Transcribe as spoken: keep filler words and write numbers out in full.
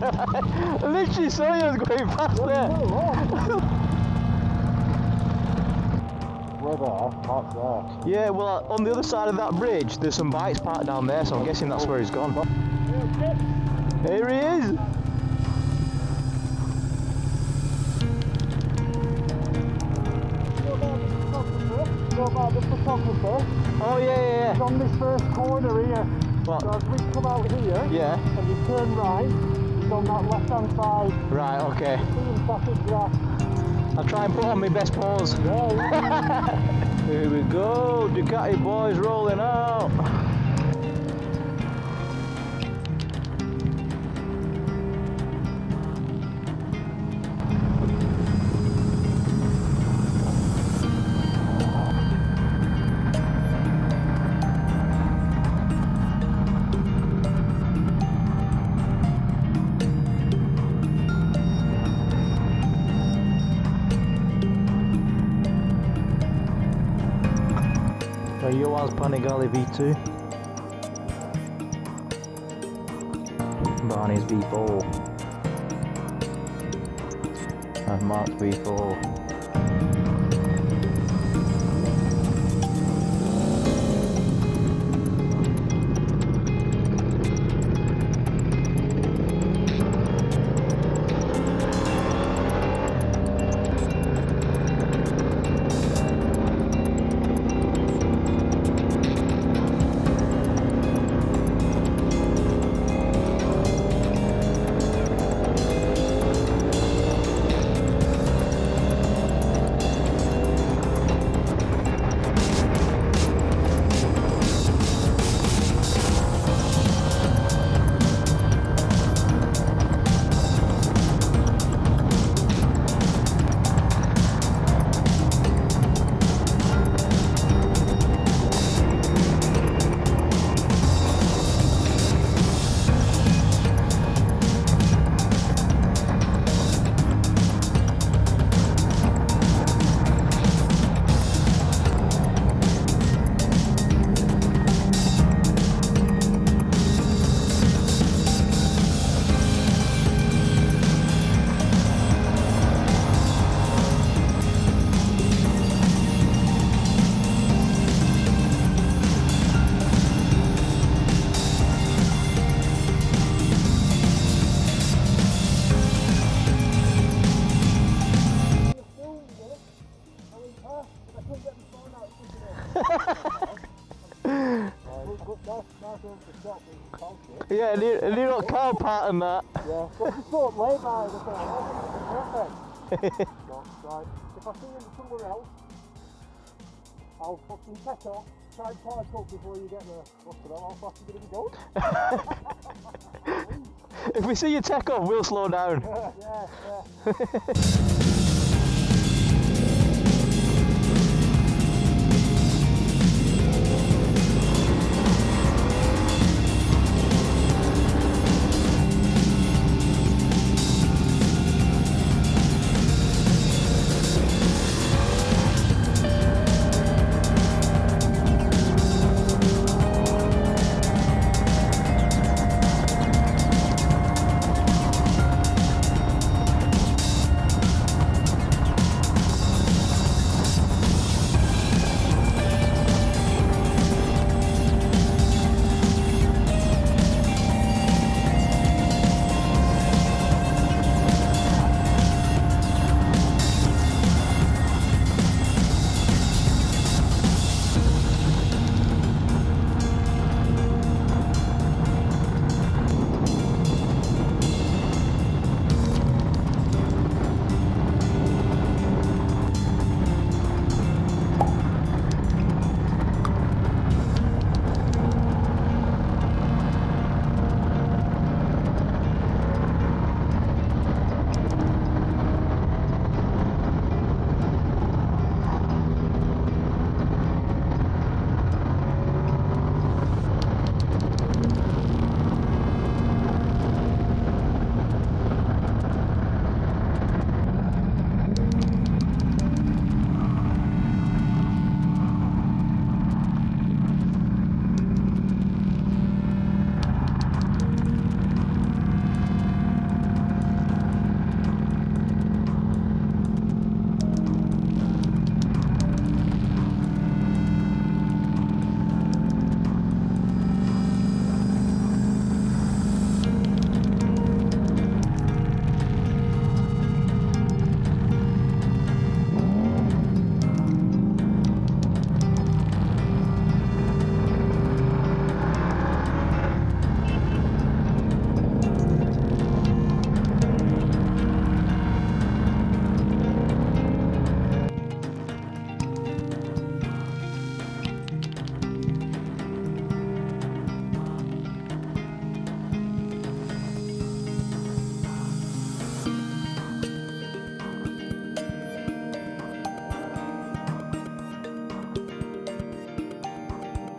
I literally saw you was going past there. Weather off parked there. Yeah, well, on the other side of that bridge, there's some bikes parked down there, so I'm guessing that's where he's gone. Here he is. The photographer. Oh yeah, yeah, yeah. He's on this first corner here. What? So as we come out here, yeah, and you turn right, he's on that left hand side. Right, okay. I'll try and put on my best pause. Yeah, yeah. Here we go, Ducati boys rolling out. Yoaz Panigale V two, Barney's V four, and Mark's V four. Yeah, a new, a new little car part and that. Yeah, but you saw it way by the thing. Perfect. Right. If I see him somewhere else, I'll fucking set up, try and park up before you get there. What's it all? How fast are you going to be going? If we see you take off, we'll slow down. Yeah, yeah.